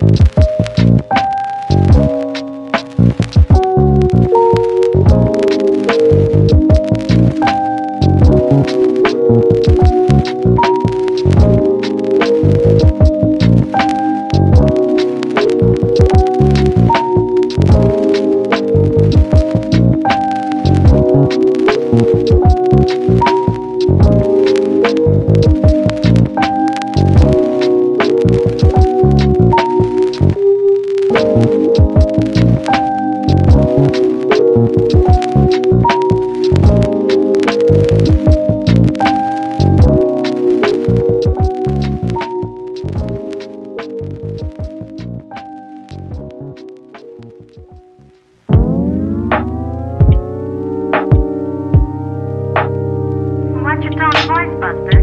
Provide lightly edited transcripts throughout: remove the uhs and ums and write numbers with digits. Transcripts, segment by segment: Voice buster.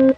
Both of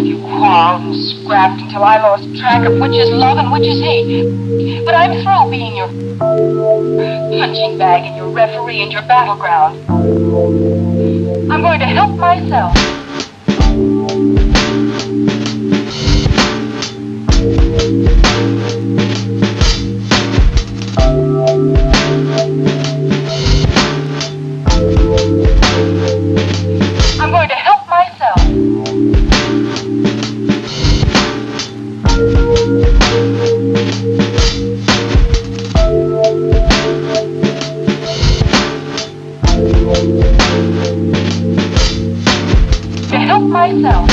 you quarreled and scrapped until I lost track of which is love and which is hate. But I'm through being your punching bag and your referee and your battleground. I'm going to help myself. To help myself.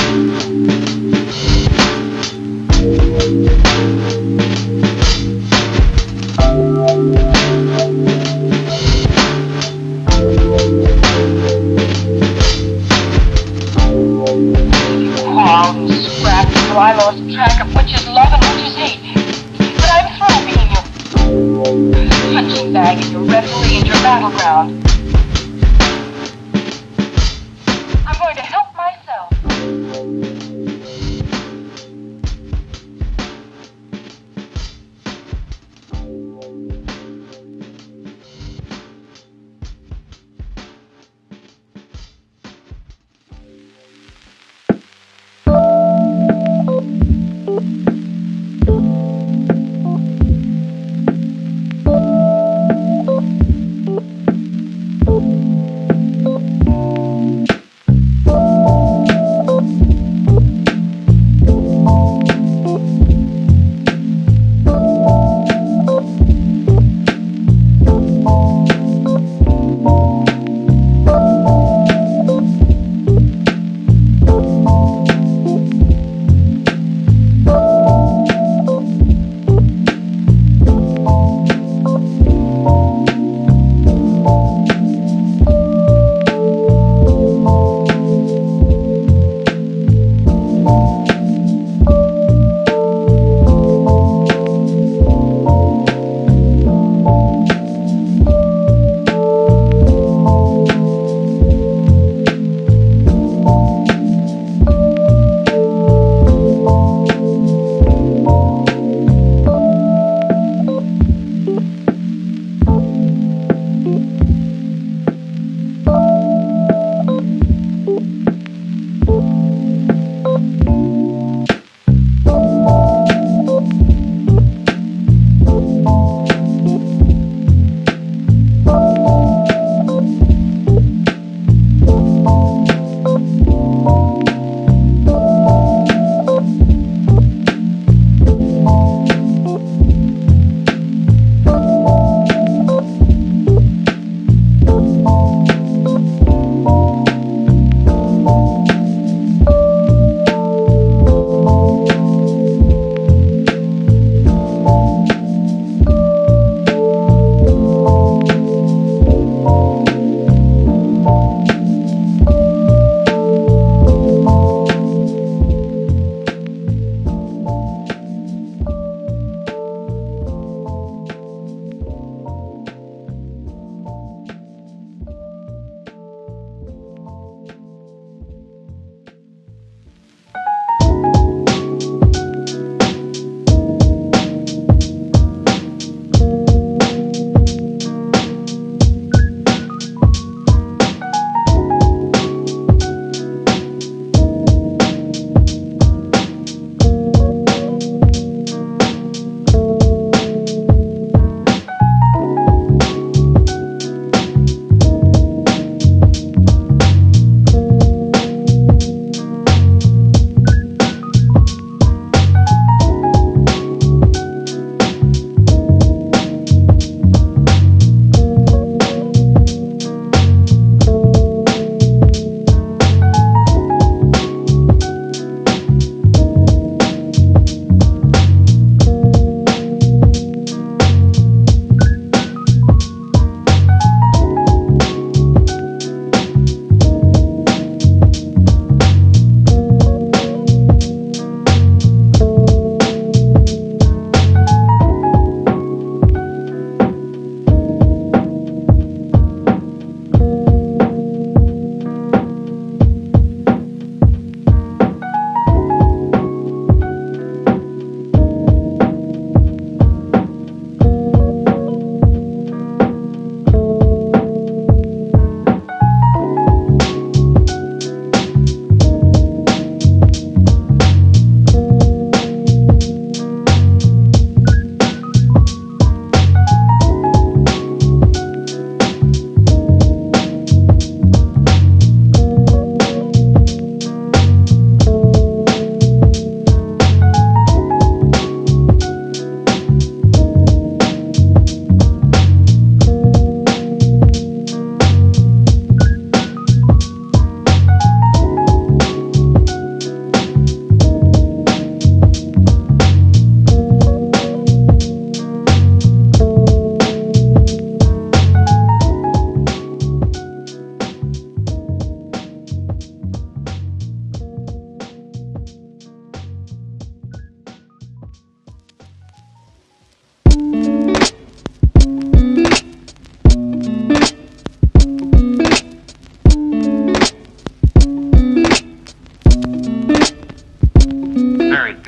Punching bag is your referee and your battleground. I'm going to help myself.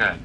Okay.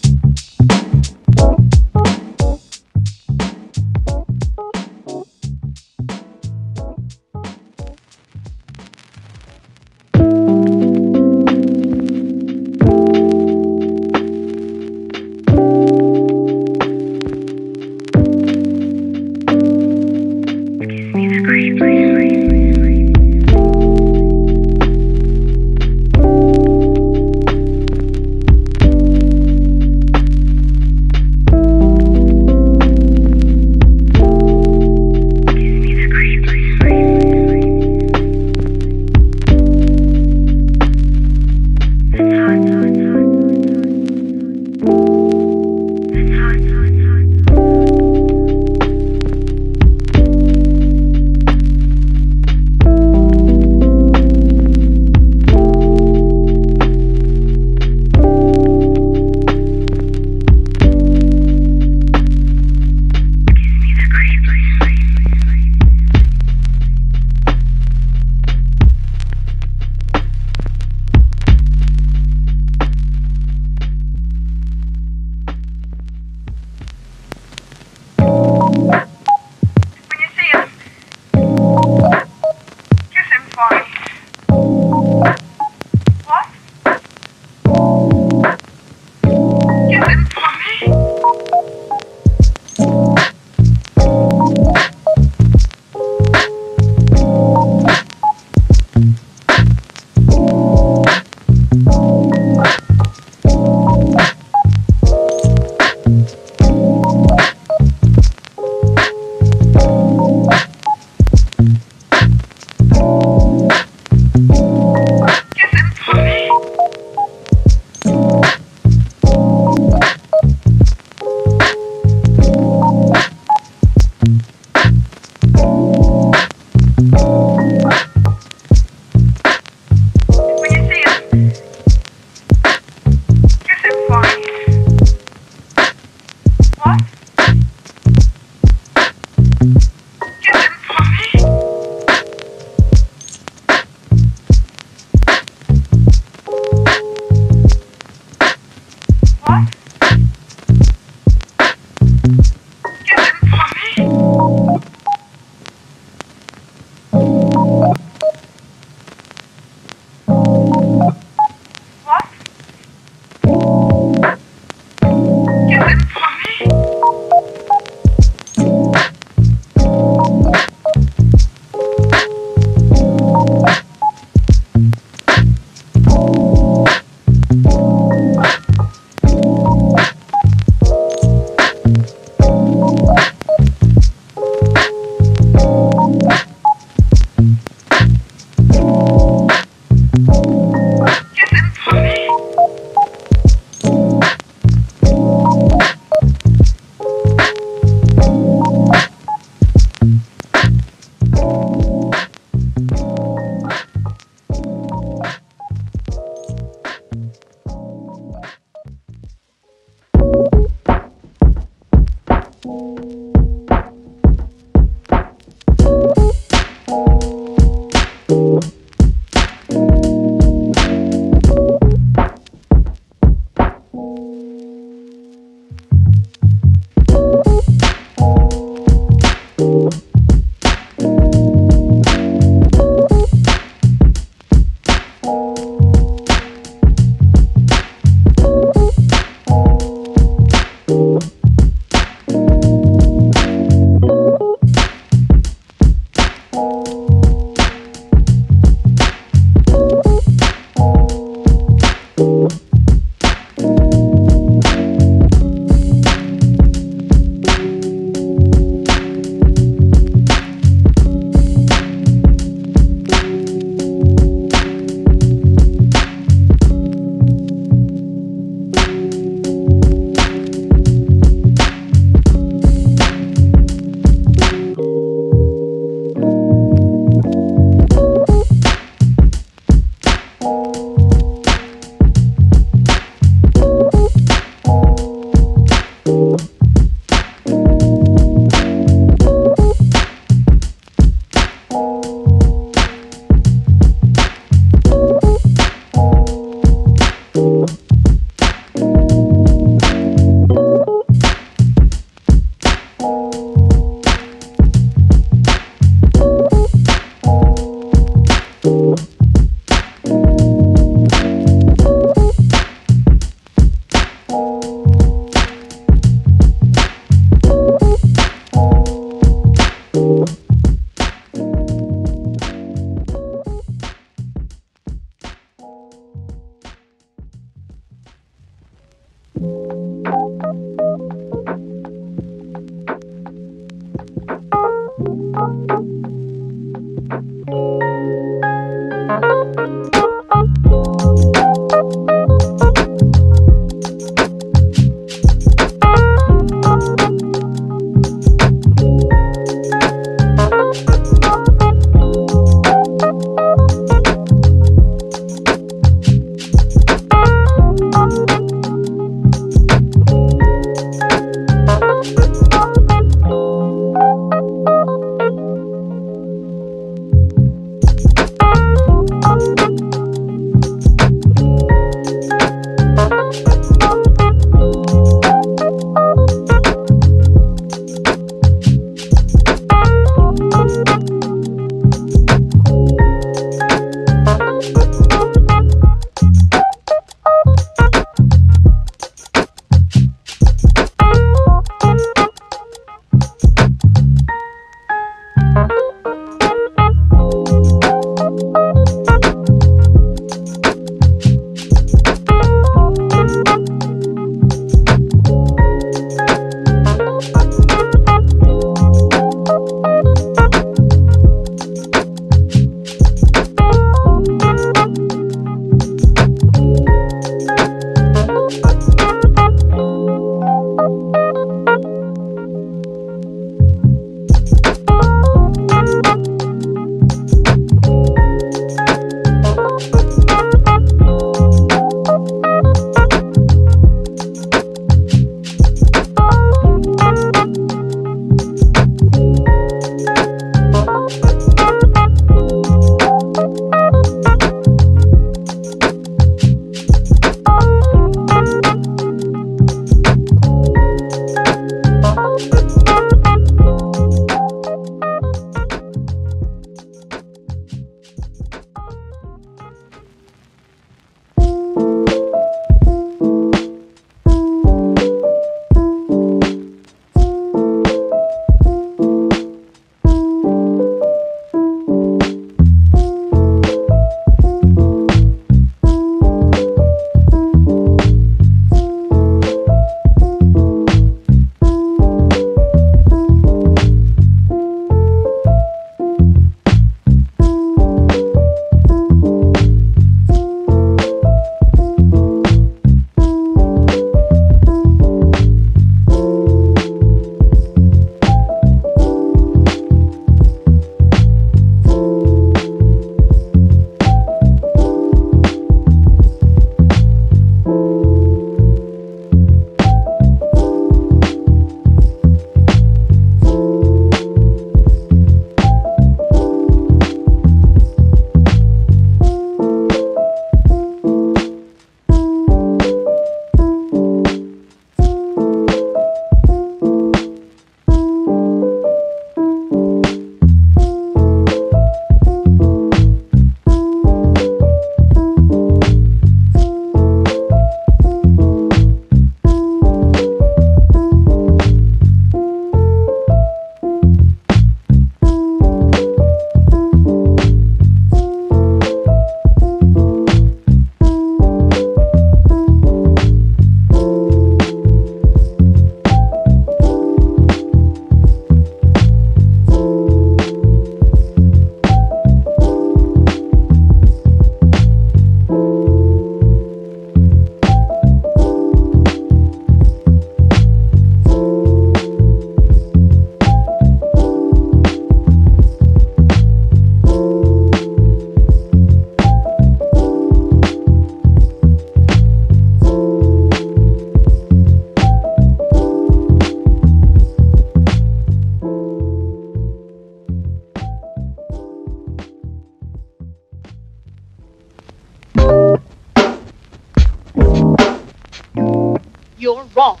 You're wrong.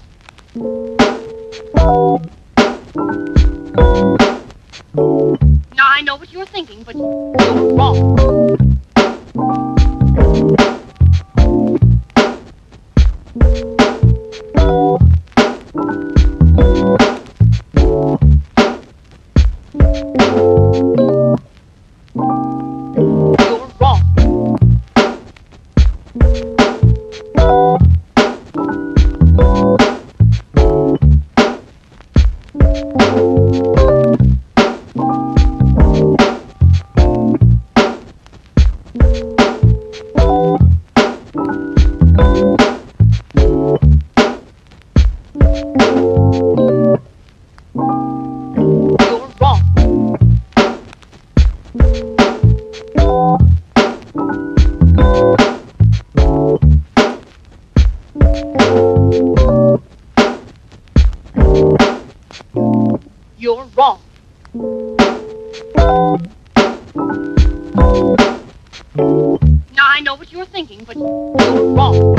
Now, I know what you're thinking, but you're wrong. You're wrong. Now, I know what you're thinking, but you're wrong.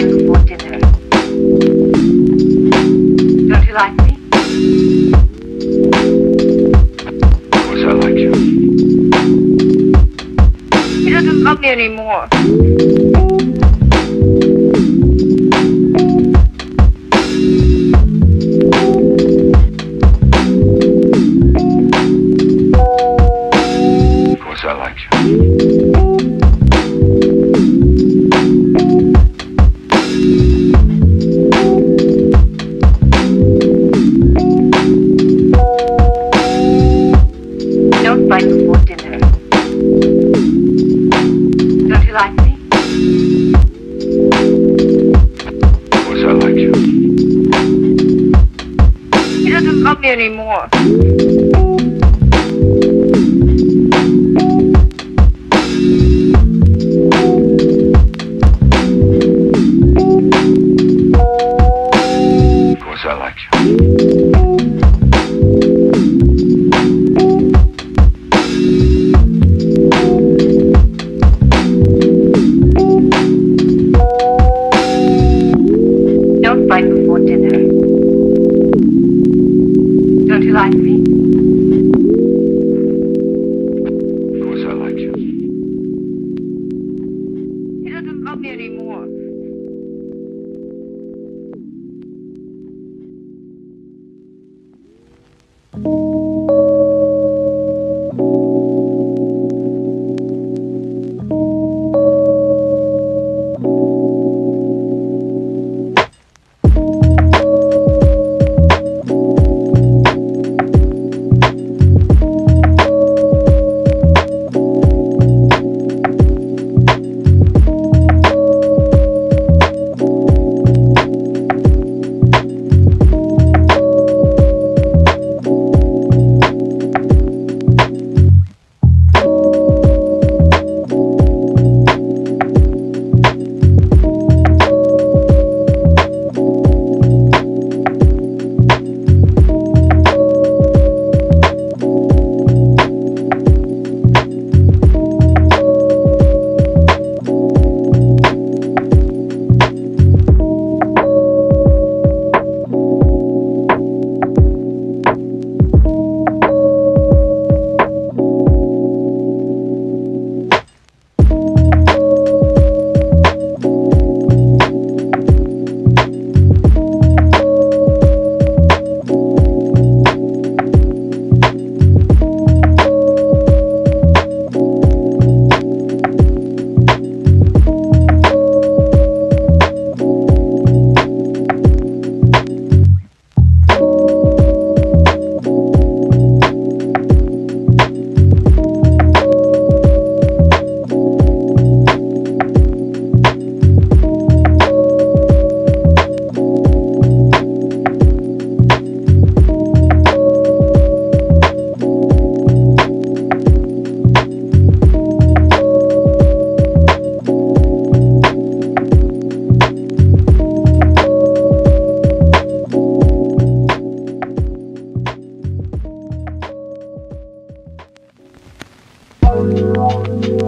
invite you for dinner. Don't you like me? Of course I like you. He doesn't love me anymore. Of course I like you. Love me anymore. Of course I like you. Don't fight before dinner. Don't you like me? Of course I like you. He doesn't love me anymore.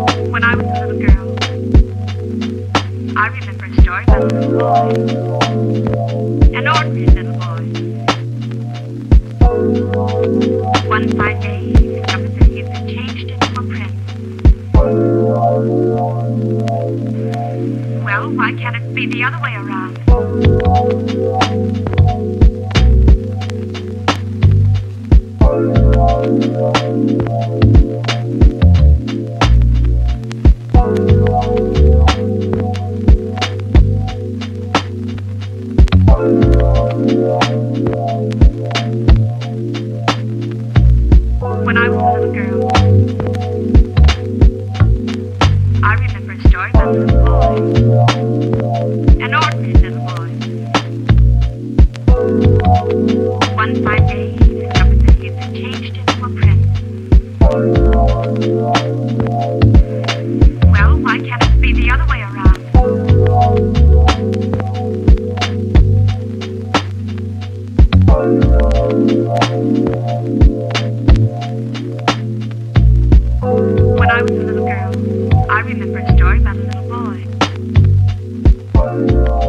When I was a little girl, I remembered stories of a little boy, an ordinary little boy. One fine day, he discovered that he had been changed into a prince. Well, why can't it be the other way around? When I was a little girl, I remember a story about a little boy, an ordinary little boy. One fine day, he discovered that he had been changed into a prince. Well, why can't it be the other way around? When I was a little girl, I remember a story about a little boy.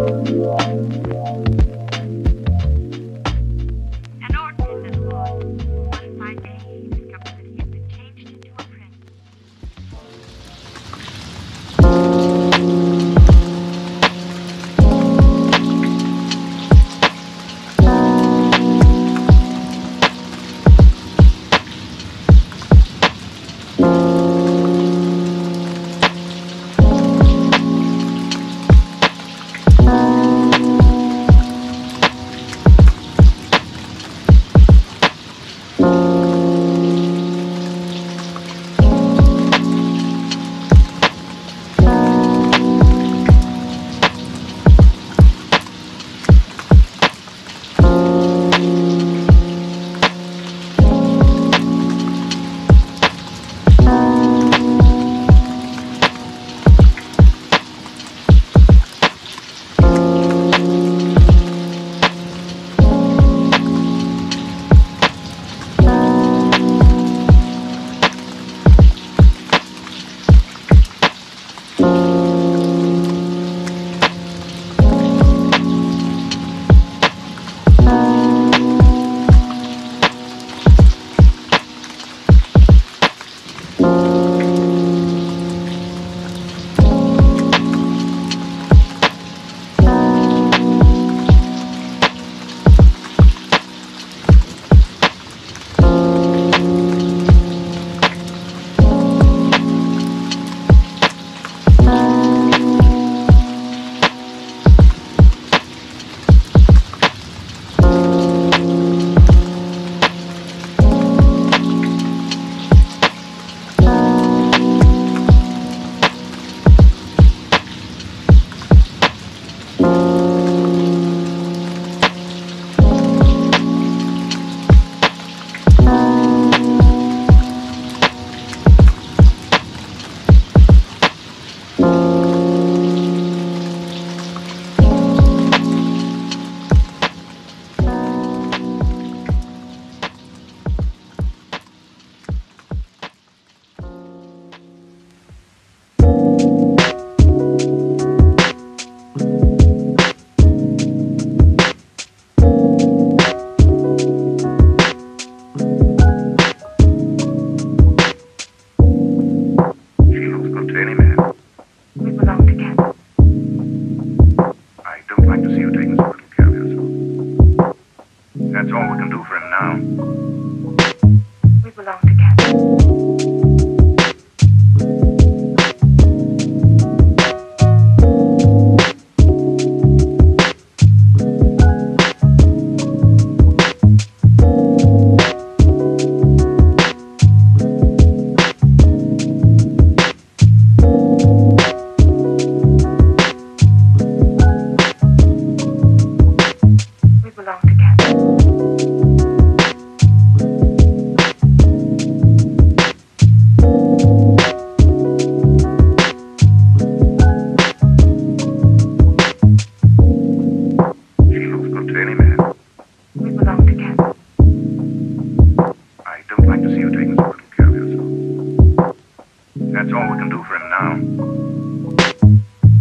That's all we can do for him now.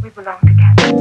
We belong together.